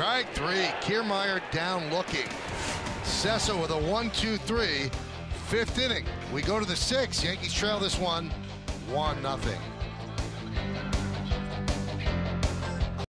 Strike three. Kiermaier down looking. Cessa with a 1-2-3. Fifth inning. We go to the sixth. Yankees trail this one 1-0.